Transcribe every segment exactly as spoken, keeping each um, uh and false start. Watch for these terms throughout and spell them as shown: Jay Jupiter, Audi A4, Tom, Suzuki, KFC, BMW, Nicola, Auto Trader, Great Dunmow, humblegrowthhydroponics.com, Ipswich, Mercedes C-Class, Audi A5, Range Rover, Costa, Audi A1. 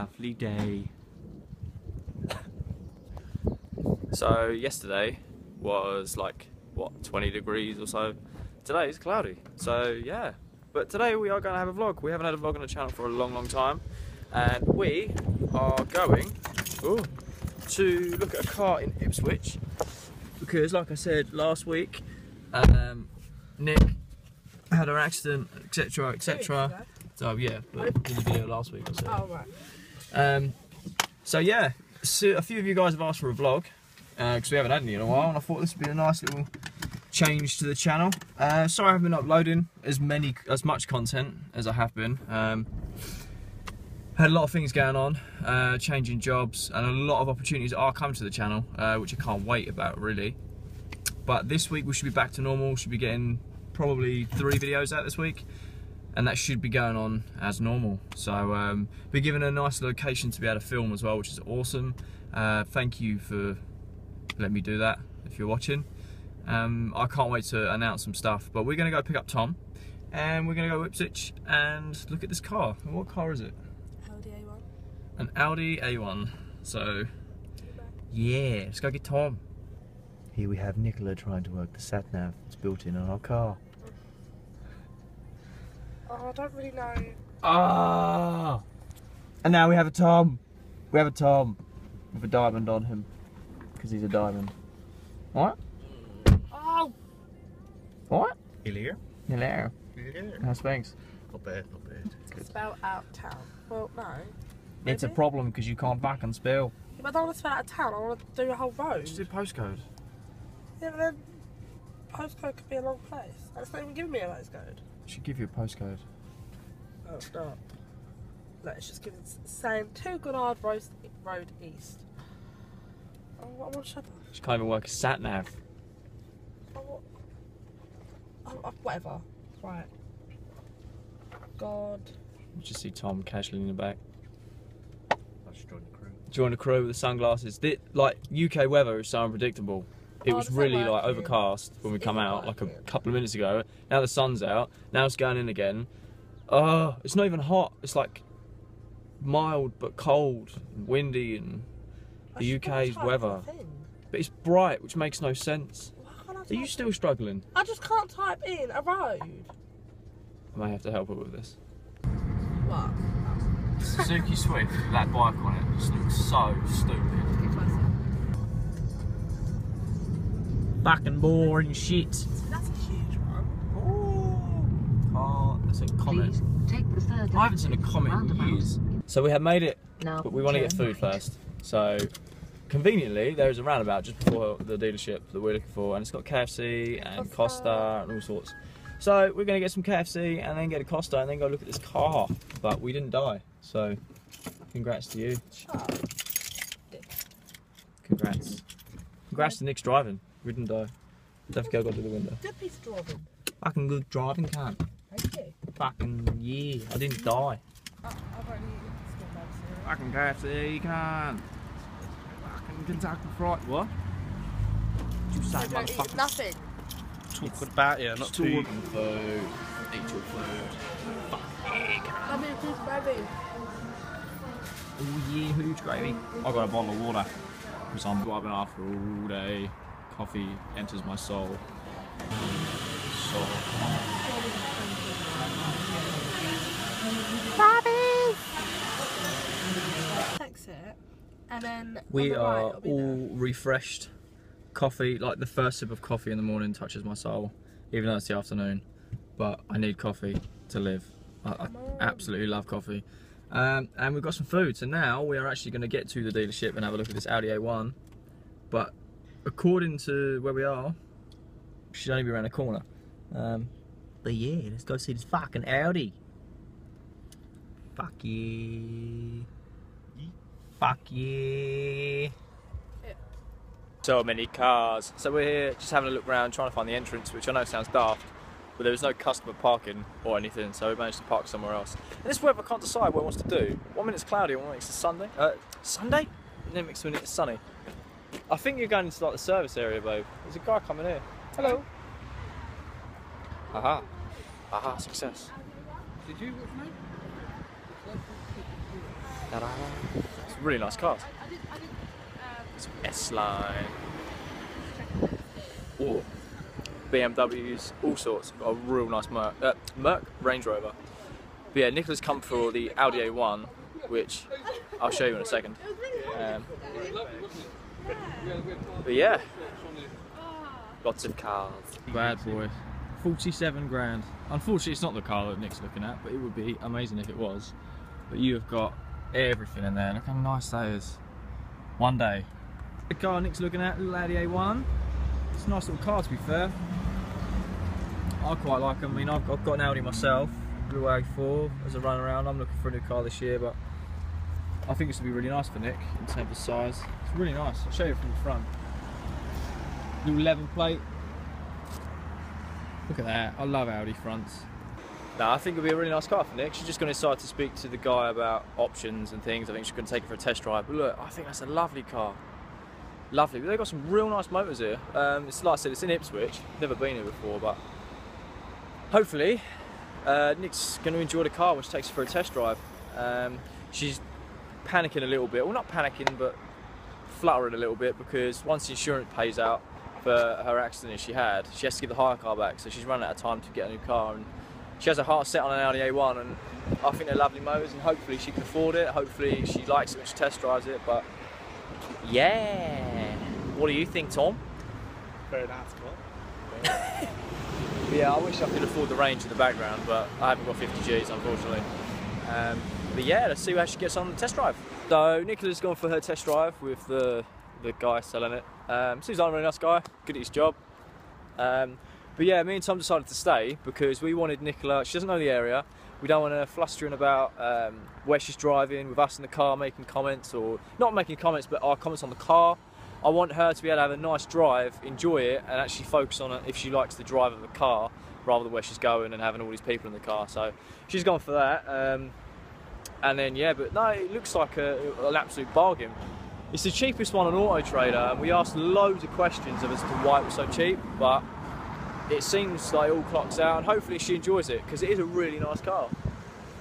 lovely day. So yesterday was like, what, twenty degrees or so. Today is cloudy, so yeah. But today we are going to have a vlog. We haven't had a vlog on the channel for a long, long time. And we are going ooh, to look at a car in Ipswich. Because like I said last week, um, Nick had an accident, et cetera, et cetera. So yeah, but did the video last week or so. Oh, right. Um, so yeah, so a few of you guys have asked for a vlog. Because uh, we haven't had any in a while, and I thought this would be a nice little change to the channel. Uh, sorry I haven't been uploading as many, as much content as I have been. Um, had a lot of things going on, uh, changing jobs, and a lot of opportunities are coming to the channel, uh, which I can't wait about really. But this week we should be back to normal. Should be getting probably three videos out this week, and that should be going on as normal. So um, be given a nice location to be able to film as well, which is awesome. Uh, thank you for. Let me do that if you're watching. Um, I can't wait to announce some stuff, but we're gonna go pick up Tom and we're gonna go to Ipswich and look at this car. And what car is it? Audi A one. An Audi A one. So, yeah, let's go get Tom. Here we have Nicola trying to work the sat nav that's built in on our car. Oh, I don't really know. Ah! And now we have a Tom. We have a Tom with a diamond on him. Because he's a diamond. What? Oh! What? Hello. Hello. Hello. How's things? Not bad, not bad. Good. Spell out town. Well, no. Maybe. It's a problem because you can't back and spell. Yeah, but I don't want to spell out of town, I want to do a whole road. Just do postcode. Yeah, but then postcode could be a long place. That's not even giving me a postcode. It should give you a postcode. Oh, it's not. No, it's just giving saying to Goddard Road East. Oh, what, what should I do? She can't even work a sat nav. Oh, what? Oh, oh, whatever. Right. God. You just see Tom casually in the back. I should join the crew. Join the crew with the sunglasses. This, like, U K weather is so unpredictable. It oh, was really like overcast when we come out like a couple of minutes ago. Now the sun's out. Now it's going in again. Oh, it's not even hot. It's like mild but cold and windy and. The U K's weather, but it's bright, which makes no sense. Are you still struggling? I just can't type in a road. I may have to help her with this. What? Suzuki Swift, that bike on it just looks so stupid. Back and boring shit. That's a huge one. Oh, oh that's a comment. I haven't seen a comment in years. So we have made it, but we want to get food first. So, conveniently, there is a roundabout just before the dealership that we're looking for, and it's got K F C and Costa and all sorts. So, we're going to get some K F C and then get a Costa and then go look at this car. But we didn't die, so congrats to you. Congrats. Congrats to Nick's driving. We didn't die. Definitely go, go through the window. Good piece of driving. Fucking good driving, can't. Thank you. Fucking yeah. I didn't die. I've already eaten. Fucking K F C, you can't. Fucking Kentucky Fried, what? You say, motherfucker? Nothing. Talking about it, not talking. Food. Food. Eat your food. Fuck egg. Love me a huge gravy. Oh yeah, huge gravy. I got a bottle of water because I'm driving after all day. Coffee enters my soul. Soul. It, and then we are right, all there. Refreshed. Coffee, like the first sip of coffee in the morning touches my soul, even though it's the afternoon, but I need coffee to live. I, I absolutely love coffee. Um, and we've got some food, so now we are actually going to get to the dealership and have a look at this Audi A one, but according to where we are, it should only be around the corner. Um, but yeah, let's go see this fucking Audi. Fuck yeah. Fuck yeah. yeah. So many cars. So we're here just having a look around, trying to find the entrance, which I know sounds daft, but there was no customer parking or anything, so we managed to park somewhere else. And this weather can't decide what it wants to do. One minute's cloudy, one minute's Sunday. Uh, Sunday? And then next minute it's sunny. I think you're going into like the service area, babe. There's a guy coming here. Hello. Aha. Aha, success. Did you, what's your name? It's really nice cars. Some S-Line. Ooh. B M Ws, all sorts. Got a real nice Merc, uh, Merc Range Rover. But yeah, Nicola's come for the Audi A one, which I'll show you in a second. Um, but yeah, lots of cars. Bad boy. forty-seven grand. Unfortunately, it's not the car that Nick's looking at, but it would be amazing if it was. But you have got everything in there. Look how nice that is. One day. The car Nick's looking at, little Audi A one. It's a nice little car, to be fair. I quite like them. I mean, I've got, I've got an Audi myself, blue A four, as a run around. I'm looking for a new car this year, but I think this would be really nice for Nick in terms of size. It's really nice. I'll show you from the front. Little level plate. Look at that. I love Audi fronts. Now, I think it'll be a really nice car for Nick. She's just going to decide to speak to the guy about options and things. I think she's going to take it for a test drive. But look, I think that's a lovely car. Lovely. But they've got some real nice motors here. Um, it's like I said, it's in Ipswich. Never been here before, but hopefully uh, Nick's going to enjoy the car when she takes it for a test drive. Um, she's panicking a little bit. Well, not panicking, but fluttering a little bit because once the insurance pays out for her accident she had, she has to give the hire car back. So she's run out of time to get a new car. And she has a heart set on an Audi A one, and I think they're lovely motors, and hopefully she can afford it. Hopefully she likes it when she test drives it, but yeah. What do you think, Tom? Very nice car. Yeah, I wish I could afford the range in the background, but I haven't got fifty G's, unfortunately. Um, but yeah, let's see how she gets on the test drive. So Nicola's gone for her test drive with the, the guy selling it. Um, seems like a really nice guy, good at his job. Um, But yeah, me and Tom decided to stay because we wanted Nicola, she doesn't know the area, we don't want her flustering about um, where she's driving with us in the car making comments, or not making comments but our comments on the car. I want her to be able to have a nice drive, enjoy it, and actually focus on it if she likes the drive of the car rather than where she's going and having all these people in the car. So she's gone for that, um, and then yeah, but no, it looks like a, an absolute bargain. It's the cheapest one on Auto Trader, and we asked loads of questions of as to why it was so cheap, but it seems like it all clocks out, and hopefully she enjoys it because it is a really nice car.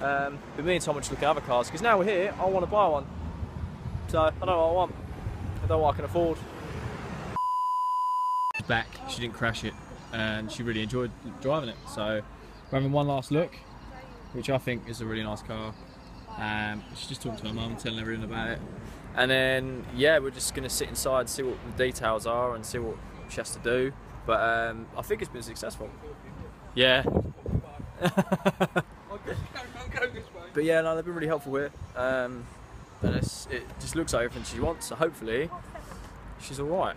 Um, but me and Tom are just looking at other cars because now we're here, I want to buy one. So I don't know what I want, I don't know what I can afford. Back, she didn't crash it and she really enjoyed driving it. So we're having one last look, which I think is a really nice car. Um, she's just talking to her mum, telling everyone about it. And then, yeah, we're just going to sit inside, see what the details are and see what she has to do. But um, I think it's been successful. Yeah. But yeah, no, they've been really helpful here. Um, and it's, it just looks like everything she wants, so hopefully she's alright.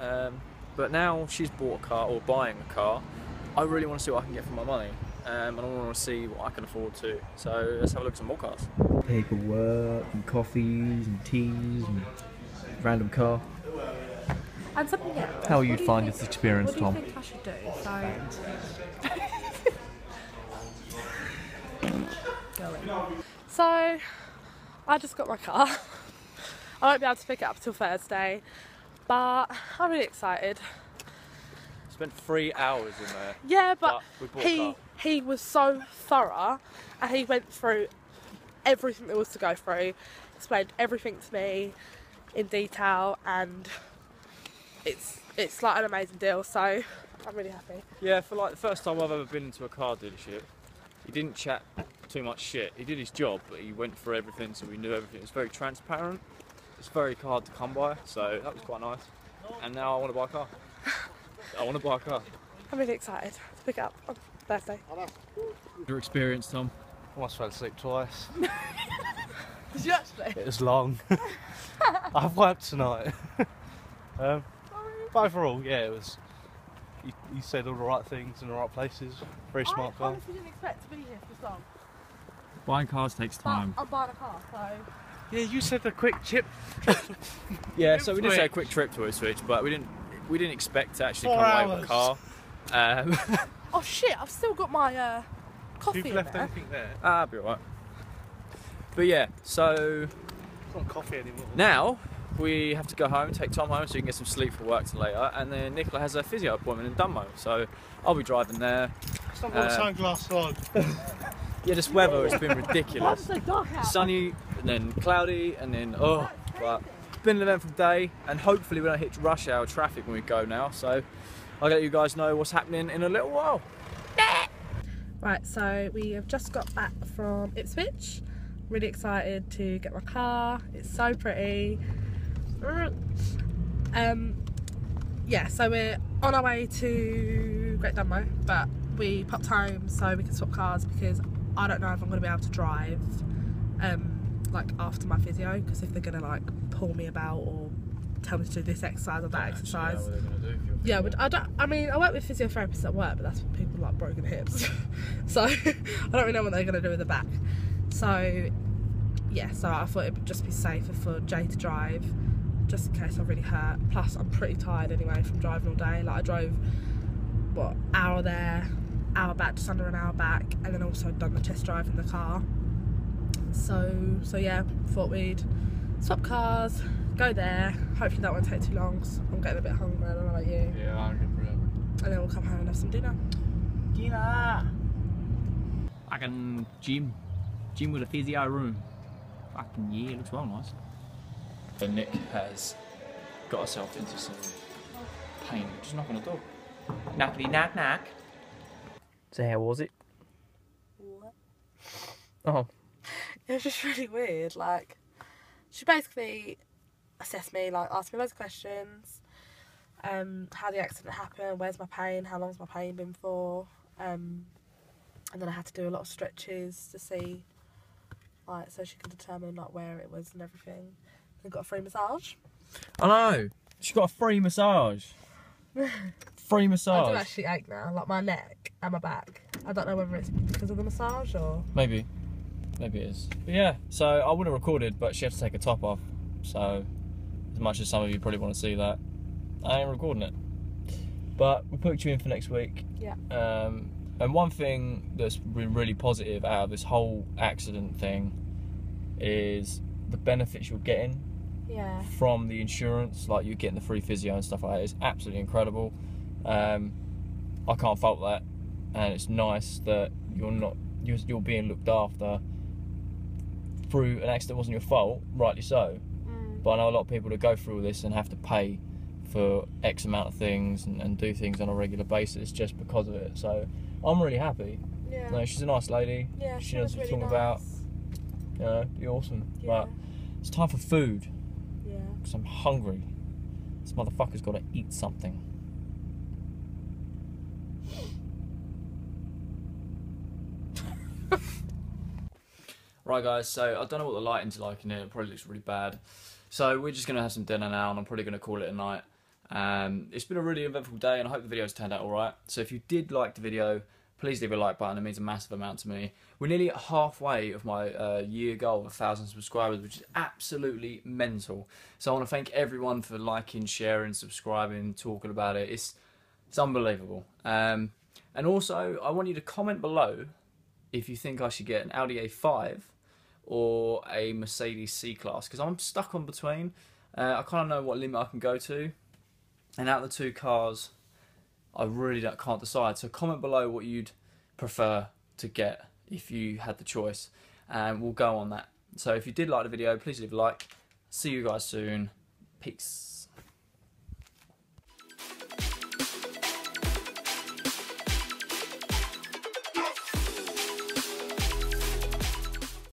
Um, but now she's bought a car, or buying a car, I really want to see what I can get for my money. Um, and I want to see what I can afford too. So let's have a look at some more cars. Paperwork, and coffees, and teas, and random car. And something else. How you'd find this experience, Tom? What do you think I should do? So, so I just got my car. I won't be able to pick it up till Thursday, but I'm really excited. Spent three hours in there. Yeah, but, but he he was so thorough, and he went through everything there was to go through, explained everything to me in detail, and It's it's like an amazing deal, so I'm really happy. Yeah, for like the first time I've ever been into a car dealership, he didn't chat too much shit. He did his job, but he went for everything, so we knew everything. It was very transparent. It's very hard to come by, so that was quite nice. And now I want to buy a car. I want to buy a car. I'm really excited to pick it up on Thursday. Your experience, Tom? I almost fell asleep twice. Did you actually? It was long. I've worked tonight. um, But overall, yeah, it was. You, you said all the right things in the right places. Very smart car. I honestly didn't expect to be here for so long. Buying cars takes time. But I'm buying a car, so. Yeah, you said a quick chip. Yeah, so we did say a quick trip to Ipswich, but we didn't. We didn't expect to actually Four come hours. away with a car. Um, oh shit! I've still got my uh, coffee. You've left in there. anything there? Ah, I'll be alright. But yeah, so. It's not coffee anymore. Now. We have to go home, take Tom home so he can get some sleep for work till later, and then Nicola has a physio appointment in Dunmow, so I'll be driving there. Stop putting uh, sunglasses on. Yeah, this weather has been ridiculous. Sunny, and then cloudy, and then oh, but it's been an eventful day, and hopefully we don't hit rush hour traffic when we go now, so I'll let you guys know what's happening in a little while. Right, so we have just got back from Ipswich. Really excited to get my car. It's so pretty. Um, yeah, so we're on our way to Great Dunmow, but we popped home so we can swap cars because I don't know if I'm going to be able to drive um, like after my physio, because if they're going to like pull me about or tell me to do this exercise or that exercise. Do, yeah, but I don't. I mean, I work with physiotherapists at work, but that's for people like broken hips. So I don't really know what they're going to do with the back. So yeah, so I thought it would just be safer for Jay to drive, just in case I really hurt. Plus, I'm pretty tired anyway from driving all day. Like I drove what hour there, hour back, just under an hour back, and then also done the test drive in the car. So so yeah, thought we'd swap cars. Go there, hopefully that won't take too long, cause I'm getting a bit hungry, I don't know about you. Yeah, I'm getting pretty hungry. And then we'll come home and have some dinner. Dinner! Fucking gym. Gym with a physio room. Fucking yeah, looks well nice. So Nick has got herself into some pain, which is not going to do. Knackety knack knack. So how was it? What? Oh. It was just really weird, like, she basically assess me, like ask me loads of questions, um how the accident happened, where's my pain, how long's my pain been for, um and then I had to do a lot of stretches to see, like, so she could determine like where it was and everything. And got a free massage. I know, she got a free massage. Free massage. I do actually ache now, like my neck and my back. I don't know whether it's because of the massage or maybe, maybe it is. But yeah, so I would have recorded, but she had to take her top off, so. As much as some of you probably want to see that, I ain't recording it. But we put you in for next week. Yeah. Um, and one thing that's been really positive out of this whole accident thing is the benefits you're getting. Yeah. From the insurance, like you're getting the free physio and stuff like that. It's absolutely incredible. Um, I can't fault that, and it's nice that you're not you're, you're being looked after through an accident that wasn't your fault, rightly so. But I know a lot of people that go through all this and have to pay for X amount of things and, and do things on a regular basis just because of it. So I'm really happy. Yeah. No, she's a nice lady. Yeah, she, she knows what she's talking about. You know, you're awesome. Yeah. But it's time for food. Yeah. Because I'm hungry. This motherfucker's got to eat something. Right, guys, so I don't know what the lighting's like in here. It probably looks really bad. So we're just going to have some dinner now, and I'm probably going to call it a night. Um, it's been a really eventful day, and I hope the video's turned out all right. So if you did like the video, please leave a like button. It means a massive amount to me. We're nearly halfway of my uh, year goal of one thousand subscribers, which is absolutely mental. So I want to thank everyone for liking, sharing, subscribing, talking about it. It's, it's unbelievable. Um, and also, I want you to comment below if you think I should get an Audi A five or a Mercedes C-Class, because I'm stuck on between. Uh, I kind of know what limit I can go to, and out of the two cars, I really don't, can't decide. So comment below what you'd prefer to get if you had the choice, and we'll go on that. So if you did like the video, please leave a like. See you guys soon. Peace.